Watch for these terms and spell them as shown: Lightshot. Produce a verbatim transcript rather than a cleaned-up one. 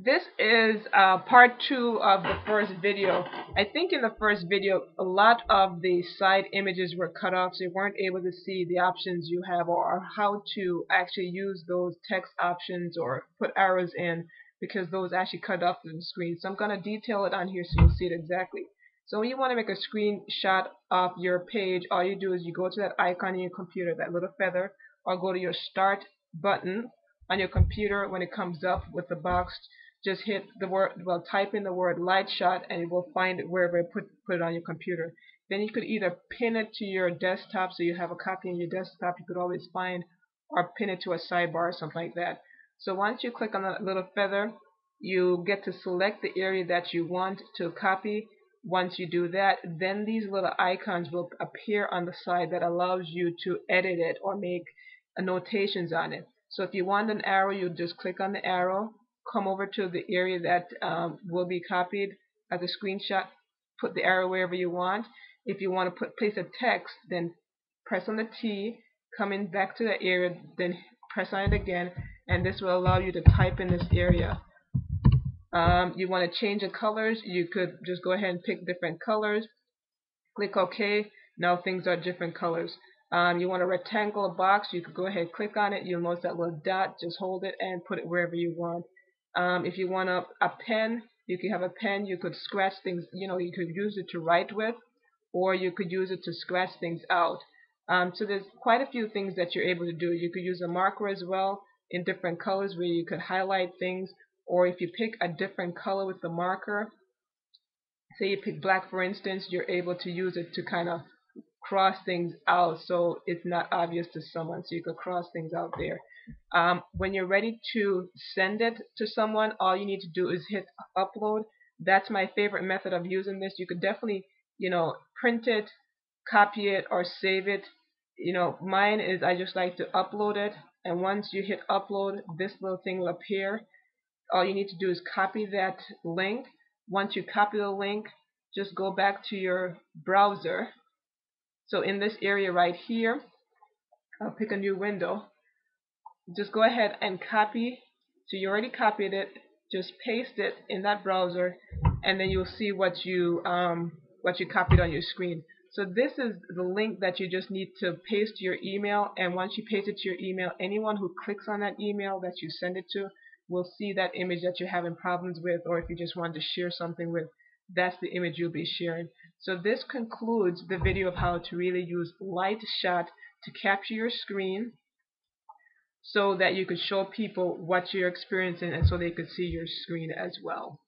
This is uh, part two of the first video. I think in the first video a lot of the side images were cut off, so you weren't able to see the options you have or how to actually use those text options or put arrows in, because those actually cut off the screen. So I'm going to detail it on here so you'll see it exactly. So when you want to make a screenshot of your page, all you do is you go to that icon in your computer, that little feather, or go to your start button on your computer. When it comes up with the box, just hit the word, well, type in the word Lightshot, and it will find it wherever it put, put it on your computer. Then you could either pin it to your desktop, so you have a copy on your desktop you could always find, or pin it to a sidebar or something like that. So once you click on that little feather, you get to select the area that you want to copy. Once you do that, then these little icons will appear on the side that allows you to edit it or make annotations on it. So if you want an arrow, you just click on the arrow, come over to the area that um, will be copied as a screenshot, put the arrow wherever you want. If you want to put place a text, then press on the T, come in back to that area, then press on it again, and this will allow you to type in this area. Um, you want to change the colors, you could just go ahead and pick different colors, click OK, now things are different colors. Um, you want a rectangular box, you could go ahead and click on it, you'll notice that little dot, just hold it and put it wherever you want. Um, if you want a, a pen, you could have a pen, you could scratch things, you know, you could use it to write with, or you could use it to scratch things out. Um, so there's quite a few things that you're able to do. You could use a marker as well in different colors where you could highlight things, or if you pick a different color with the marker, say you pick black for instance, you're able to use it to kind of cross things out so it's not obvious to someone, so you could cross things out there. Um, when you're ready to send it to someone, all you need to do is hit upload. That's my favorite method of using this. You could definitely, you know, print it, copy it, or save it. You know, mine is I just like to upload it, and once you hit upload, this little thing will appear. All you need to do is copy that link. Once you copy the link, just go back to your browser. So in this area right here, I'll pick a new window. Just go ahead and copy. So you already copied it. Just paste it in that browser, and then you'll see what you um, what you copied on your screen. So this is the link that you just need to paste to your email. And once you paste it to your email, anyone who clicks on that email that you send it to will see that image that you're having problems with, or if you just wanted to share something with, that's the image you'll be sharing. So this concludes the video of how to really use Lightshot to capture your screen so that you could show people what you're experiencing and so they could see your screen as well.